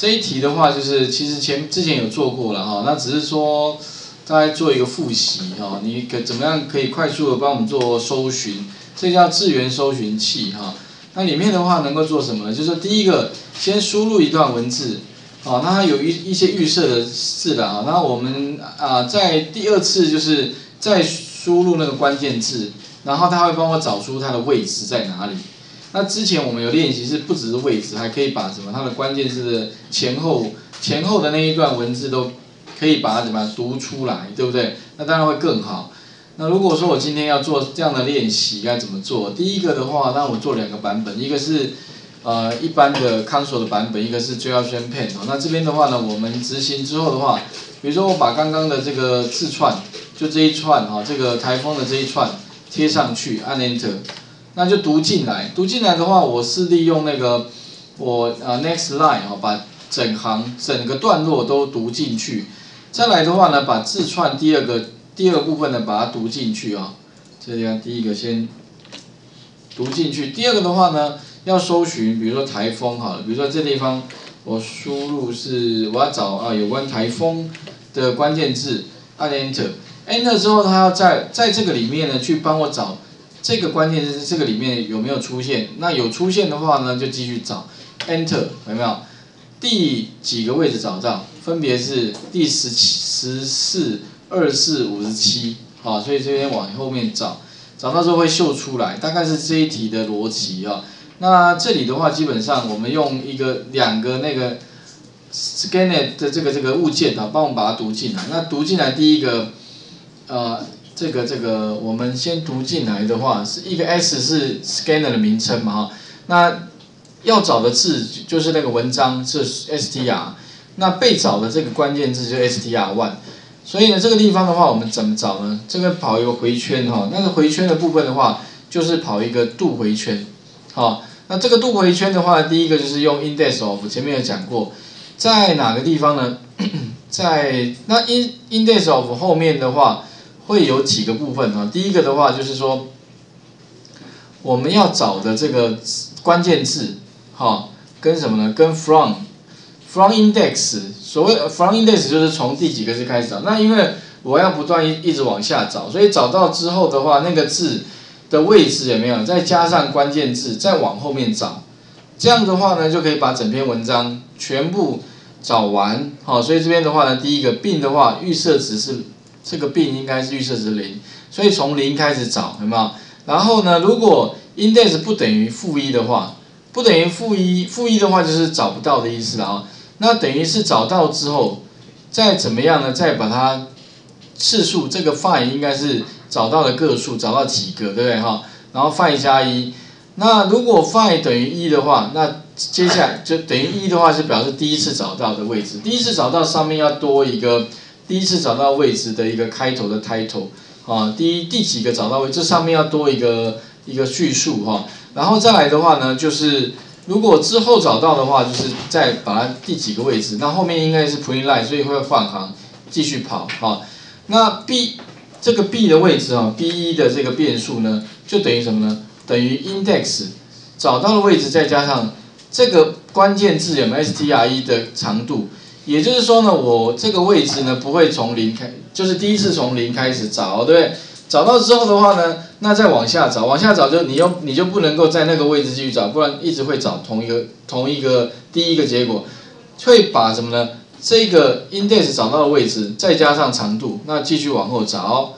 这一题的话，就是其实之前有做过了哈，那只是说大概做一个复习哈，你怎么样可以快速的帮我们做搜寻，这叫字源搜寻器哈。那里面的话能够做什么呢？就是第一个，先输入一段文字，哦，那它有一些预设的字了啊。那我们在第二次就是再输入那个关键字，然后它会帮我找出它的位置在哪里。那之前我们有练习是不只是位置，还可以把什么它的关键字的前后的那一段文字都可以把它怎么样读出来，对不对？那当然会更好。那如果说我今天要做这样的练习，该怎么做？第一个的话，那我做两个版本，一个是一般的 console 的版本，一个是最高宣片哦。那这边的话呢，我们执行之后的话，比如说我把刚刚的这个字串，就这一串哈，这个台风的这一串贴上去，按 Enter， 那就读进来。读进来的话，我是利用那个我next line 哈，把整个段落都读进去。再来的话呢，把字串第二部分呢，把它读进去啊，这样第一个先读进去，第二个的话呢，要搜寻，比如说台风好了，比如说这地方我输入是我要找有关台风的关键字，按 Enter 之后，它要在这个里面呢去帮我找这个关键字，这个里面有没有出现？那有出现的话呢，就继续找 Enter， 有没有？第几个位置找到？分别是第14。2457，好，所以这边往后面找到之后会秀出来，大概是这一题的逻辑啊。那这里的话，基本上我们用两个那个 scanner 的这个物件啊，帮我们把它读进来。那读进来第一个，这个我们先读进来的话，是一个 S 是 scanner 的名称嘛哈。那要找的字就是那个文章是 str， 那被找的这个关键字就是 str1。所以呢，这个地方的话，我们怎么找呢？这个跑一个回圈哈，那个回圈的部分的话，就是跑一个度回圈，好，那这个度回圈的话，第一个就是用 index of， 前面有讲过，在哪个地方呢？在那 index of 后面的话，会有几个部分啊。第一个的话就是说，我们要找的这个关键字，好，跟什么呢？跟 from index， 所谓 from index 就是从第几个字开始找。那因为我要不断一直往下找，所以找到之后的话，那个字的位置有没有？再加上关键字，再往后面找。这样的话呢，就可以把整篇文章全部找完。好，所以这边的话呢，第一个病的话，预设值是这个病应该是预设值0，所以从0开始找，有没有？然后呢，如果 index 不等于-1的话，不等于-1的话就是找不到的意思了啊。那等于是找到之后，再怎么样呢？再把它次数，这个 find 应该是找到的个数，找到几个，对不对哈？然后 find 加1，那如果 find 等于1的话，那接下来就等于1的话，是表示第一次找到的位置。第一次找到上面要多一个，第一次找到位置的一个开头的 title 啊，第几个找到位置，这上面要多一个叙述哈。然后再来的话呢，就是。如果之后找到的话，就是再把它第几个位置，那后面应该是 print line， 所以会换行继续跑哈。那 b 这个 b 的位置啊 ，b1 的这个变数呢，就等于什么呢？等于 index 找到的位置再加上这个关键字有没有 str1 的长度，也就是说呢，我这个位置呢不会从0开，就是第一次从0开始找，对不对？找到之后的话呢，那再往下找，往下找就你就不能够在那个位置继续找，不然一直会找同一个第一个结果，会把什么呢？这个 index 找到的位置再加上长度，那继续往后找，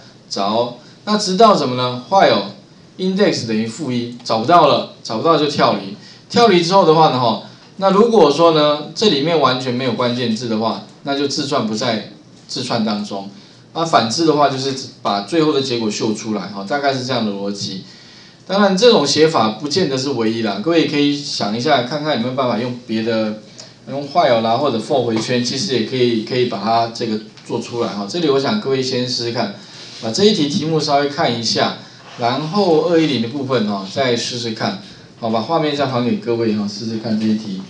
那直到什么呢 ？while index 等于-1，找不到就跳离之后的话呢，哈，那如果说呢这里面完全没有关键字的话，那就字串不在字串当中。那反之的话，就是把最后的结果秀出来，哈，大概是这样的逻辑。当然，这种写法不见得是唯一啦，各位也可以想一下，看看有没有办法用别的，用while啦或者for回圈，其实也可以把它这个做出来，哈。这里我想各位先试试看，把这一题题目稍微看一下，然后210的部分哈再试试看，好，把画面再还给各位哈，试试看这一题。